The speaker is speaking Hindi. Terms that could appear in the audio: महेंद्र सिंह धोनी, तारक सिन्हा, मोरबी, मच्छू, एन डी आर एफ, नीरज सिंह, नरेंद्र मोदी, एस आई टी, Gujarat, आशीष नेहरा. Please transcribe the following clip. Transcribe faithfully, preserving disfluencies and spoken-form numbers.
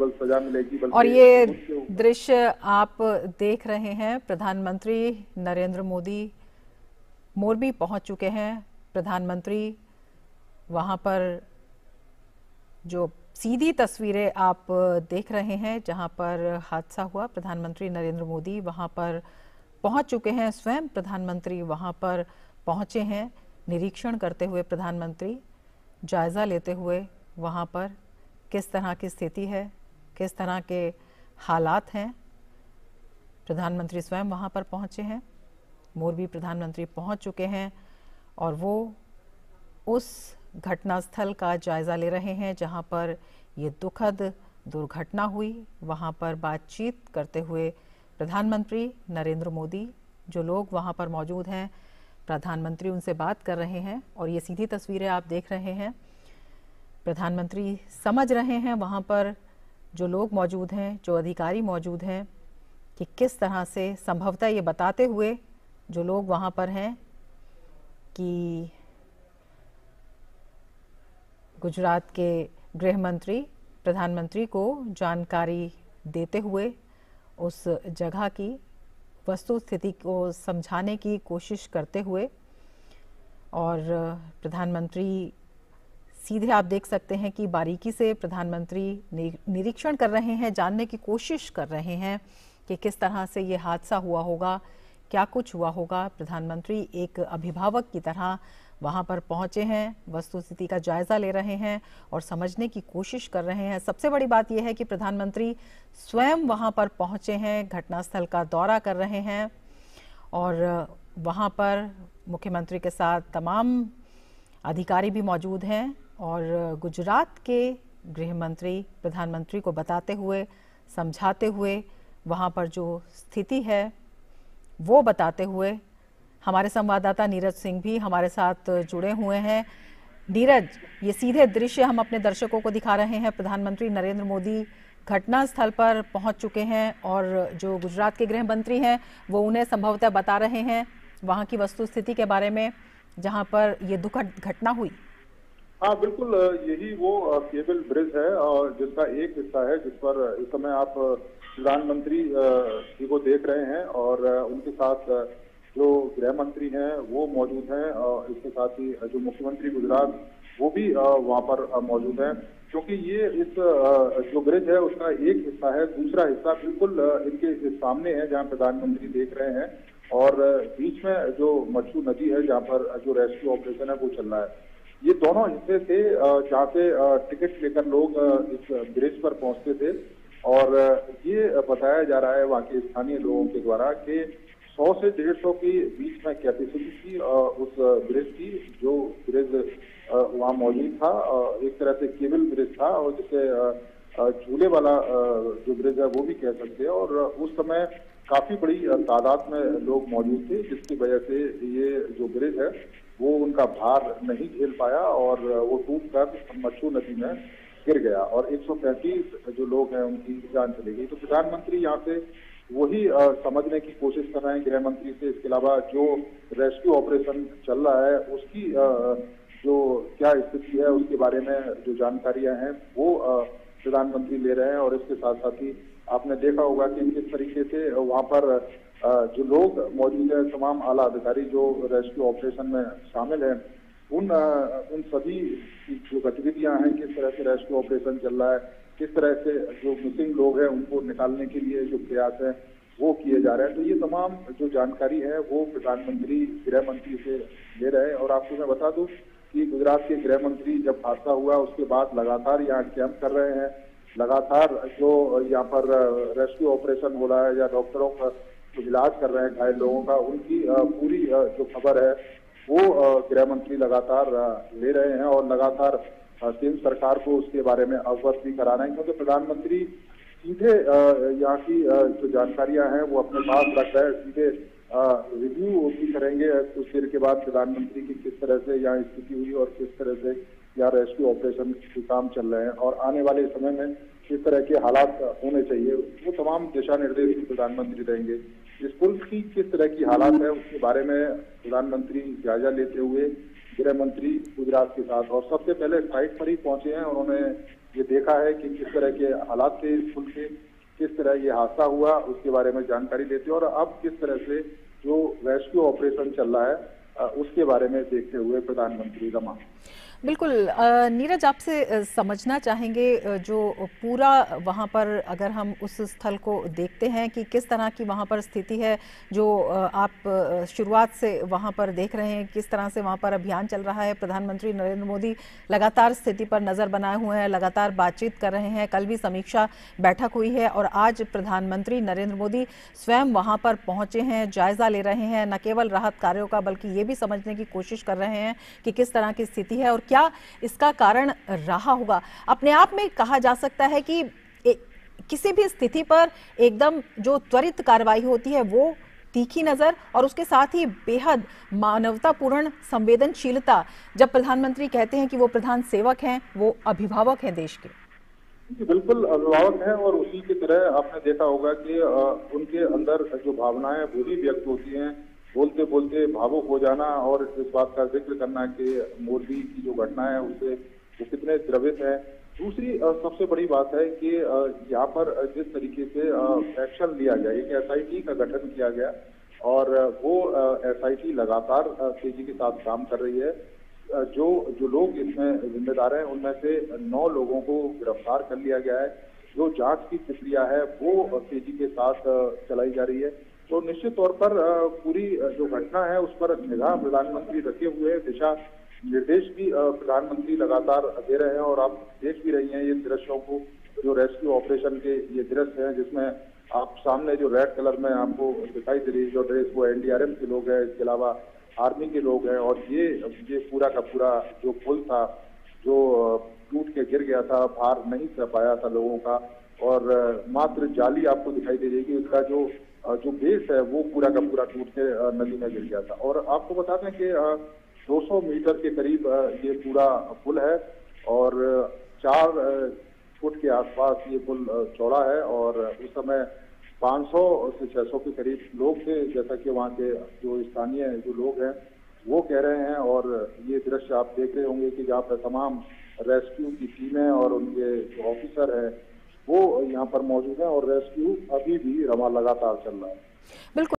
सजा मिलेगी। और ये दृश्य आप देख रहे हैं, प्रधानमंत्री नरेंद्र मोदी मोरबी पहुंच चुके हैं। प्रधानमंत्री वहां पर जो सीधी तस्वीरें आप देख रहे हैं जहां पर हादसा हुआ, प्रधानमंत्री नरेंद्र मोदी वहां पर पहुंच चुके हैं। स्वयं प्रधानमंत्री वहां पर पहुंचे हैं, निरीक्षण करते हुए प्रधानमंत्री जायजा लेते हुए वहां पर किस तरह की स्थिति है, किस तरह के हालात हैं। प्रधानमंत्री स्वयं वहां पर पहुंचे हैं, मोरबी प्रधानमंत्री पहुंच चुके हैं और वो उस घटनास्थल का जायज़ा ले रहे हैं जहां पर ये दुखद दुर्घटना हुई। वहां पर बातचीत करते हुए प्रधानमंत्री नरेंद्र मोदी, जो लोग वहां पर मौजूद हैं, प्रधानमंत्री उनसे बात कर रहे हैं और ये सीधी तस्वीरें आप देख रहे हैं। प्रधानमंत्री समझ रहे हैं वहाँ पर जो लोग मौजूद हैं, जो अधिकारी मौजूद हैं, कि किस तरह से संभवतः ये बताते हुए जो लोग वहाँ पर हैं कि गुजरात के गृह मंत्री प्रधानमंत्री को जानकारी देते हुए उस जगह की वस्तुस्थिति को समझाने की कोशिश करते हुए। और प्रधानमंत्री सीधे आप देख सकते हैं कि बारीकी से प्रधानमंत्री निरीक्षण कर रहे हैं, जानने की कोशिश कर रहे हैं कि किस तरह से ये हादसा हुआ होगा, क्या कुछ हुआ होगा। प्रधानमंत्री एक अभिभावक की तरह वहां पर पहुंचे हैं, वस्तुस्थिति का जायज़ा ले रहे हैं और समझने की कोशिश कर रहे हैं। सबसे बड़ी बात यह है कि प्रधानमंत्री स्वयं वहां पर पहुंचे हैं, घटनास्थल का दौरा कर रहे हैं और वहां पर मुख्यमंत्री के साथ तमाम अधिकारी भी मौजूद हैं और गुजरात के गृह मंत्री प्रधानमंत्री को बताते हुए, समझाते हुए, वहाँ पर जो स्थिति है वो बताते हुए। हमारे संवाददाता नीरज सिंह भी हमारे साथ जुड़े हुए हैं। नीरज, ये सीधे दृश्य हम अपने दर्शकों को दिखा रहे हैं। प्रधानमंत्री नरेंद्र मोदी घटनास्थल पर पहुंच चुके हैं और जो गुजरात के गृह मंत्री हैं वो उन्हें संभवतः बता रहे हैं वहाँ की वस्तुस्थिति के बारे में, जहाँ पर ये दुखद घटना हुई। हाँ बिल्कुल, यही वो केबल ब्रिज है और जिसका एक हिस्सा है जिस पर इस समय आप प्रधानमंत्री जी को देख रहे हैं और उनके साथ जो गृह मंत्री हैं वो मौजूद हैं और इसके साथ ही जो मुख्यमंत्री गुजरात वो भी वहाँ पर मौजूद हैं। क्योंकि ये इस जो ब्रिज है उसका एक हिस्सा है, दूसरा हिस्सा बिल्कुल इनके सामने है जहाँ प्रधानमंत्री देख रहे हैं और बीच में जो मच्छू नदी है जहाँ पर जो रेस्क्यू ऑपरेशन है वो चल रहा है। ये दोनों हिस्से थे जहाँ पे टिकट लेकर लोग इस ब्रिज पर पहुँचते थे और ये बताया जा रहा है वहाँ के स्थानीय लोगों के द्वारा कि सौ से डेढ़ सौ के बीच में कैपेसिटी थी उस ब्रिज की, जो ब्रिज वहाँ मौजूद था। एक तरह से केबल ब्रिज था और जिसे झूले वाला जो ब्रिज है वो भी कह सकते हैं और उस समय काफी बड़ी तादाद में लोग मौजूद थे जिसकी वजह से ये जो ब्रिज है वो उनका भार नहीं झेल पाया और वो टूटकर मच्छू नदी में गिर गया और एक सौ पैंतीस जो लोग हैं उनकी जान चली गई। तो प्रधानमंत्री यहाँ से वही समझने की कोशिश कर रहे हैं गृह मंत्री से, इसके अलावा जो रेस्क्यू ऑपरेशन चल रहा है उसकी जो क्या स्थिति है उसके बारे में जो जानकारियाँ हैं वो प्रधानमंत्री ले रहे हैं। और इसके साथ साथ ही आपने देखा होगा कि किस तरीके से वहाँ पर जो लोग मौजूद हैं, तमाम आला अधिकारी जो रेस्क्यू ऑपरेशन में शामिल हैं, उन उन सभी की जो गतिविधियाँ हैं, किस तरह से रेस्क्यू ऑपरेशन चल रहा है, किस तरह से जो मिसिंग लोग हैं उनको निकालने के लिए जो प्रयास हैं वो किए जा रहे हैं। तो ये तमाम जो जानकारी है वो प्रधानमंत्री गृह मंत्री से ले रहे हैं। और आपको मैं बता दूँ कि गुजरात के गृह मंत्री जब हादसा हुआ उसके बाद लगातार यहाँ कैंप कर रहे हैं, लगातार जो यहाँ पर रेस्क्यू ऑपरेशन हो रहा है या डॉक्टरों का इलाज कर रहे हैं घायल लोगों का, उनकी पूरी जो खबर है वो गृह मंत्री लगातार ले रहे हैं और लगातार केंद्र सरकार को उसके बारे में अवगत भी करा रहे हैं। क्योंकि प्रधानमंत्री सीधे यहाँ की जो जानकारियाँ हैं वो अपने पास रख रहे हैं, सीधे रिव्यू भी करेंगे कुछ देर के बाद प्रधानमंत्री की किस तरह से यहाँ स्थिति हुई और किस तरह से यहाँ रेस्क्यू ऑपरेशन के काम चल रहे हैं और आने वाले समय में किस तरह के हालात होने चाहिए वो तमाम दिशा निर्देश प्रधानमंत्री देंगे। इस पुल की किस तरह की हालात है उसके बारे में प्रधानमंत्री जायजा लेते हुए गृह मंत्री गुजरात के साथ, और सबसे पहले साइट पर ही पहुंचे हैं। उन्होंने ये देखा है कि किस तरह के हालात थे स्कूल के, किस तरह ये हादसा हुआ उसके बारे में जानकारी देते हैं और अब किस तरह से जो रेस्क्यू ऑपरेशन चल रहा है उसके बारे में देखते हुए प्रधानमंत्री का मांग। बिल्कुल नीरज, आपसे समझना चाहेंगे जो पूरा वहाँ पर अगर हम उस स्थल को देखते हैं कि किस तरह की वहाँ पर स्थिति है, जो आप शुरुआत से वहाँ पर देख रहे हैं किस तरह से वहाँ पर अभियान चल रहा है। प्रधानमंत्री नरेंद्र मोदी लगातार स्थिति पर नज़र बनाए हुए हैं, लगातार बातचीत कर रहे हैं। कल भी समीक्षा बैठक हुई है और आज प्रधानमंत्री नरेंद्र मोदी स्वयं वहाँ पर पहुँचे हैं, जायज़ा ले रहे हैं न केवल राहत कार्यों का बल्कि ये भी समझने की कोशिश कर रहे हैं कि किस तरह की स्थिति है और क्या इसका कारण रहा होगा। अपने आप में कहा जा सकता है कि किसी भी स्थिति पर एकदम जो त्वरित कार्रवाई होती है वो तीखी नजर और उसके साथ ही बेहद मानवतापूर्ण संवेदनशीलता। जब प्रधानमंत्री कहते हैं कि वो प्रधान सेवक हैं, वो अभिभावक हैं देश के। बिल्कुल अभिभावक हैं और उसी की तरह आपने देखा होगा कि उनके अंदर जो भावनाएं वो भी व्यक्त होती हैं, बोलते बोलते भावुक हो जाना और इस बात का जिक्र करना कि मोरबी की जो घटना है उससे वो कितने द्रवित है। दूसरी सबसे बड़ी बात है कि यहाँ पर जिस तरीके से एक्शन लिया गया, एक एस आई टी का गठन किया गया और वो एस आई टी लगातार तेजी के साथ काम कर रही है। जो जो लोग इसमें जिम्मेदार हैं उनमें से नौ लोगों को गिरफ्तार कर लिया गया है। जो जाँच की प्रक्रिया है वो तेजी के साथ चलाई जा रही है। तो निश्चित तौर पर पूरी जो घटना है उस पर निगाह प्रधानमंत्री रखे हुए हैं, दिशा निर्देश भी प्रधानमंत्री लगातार दे रहे हैं और आप देख भी रही हैं ये दृश्यों को, जो रेस्क्यू ऑपरेशन के ये दृश्य हैं जिसमें आप सामने जो रेड कलर में आपको दिखाई दे रही जो ड्रेस वो एन डी आर एफ के लोग हैं, इसके अलावा आर्मी के लोग हैं और ये ये पूरा का पूरा जो पुल था जो टूट के गिर गया था, भार नहीं सह पाया था लोगों का और मात्र जाली आपको दिखाई दे रही कि उसका जो जो बेस है वो पूरा का पूरा टूट के नदी में गिर गया था। और आपको बता दें कि दो सौ मीटर के करीब ये पूरा पुल है और चार फुट के आसपास ये पुल चौड़ा है और उस समय पाँच सौ से छह सौ के करीब लोग थे, जैसा कि वहाँ के जो स्थानीय जो लोग हैं वो कह रहे हैं। और ये दृश्य आप देख रहे होंगे कि जहाँ पर तमाम रेस्क्यू की टीमें और उनके जो ऑफिसर हैं वो यहाँ पर मौजूद है और रेस्क्यू अभी भी रवा लगातार चल रहा है। बिल्कुल।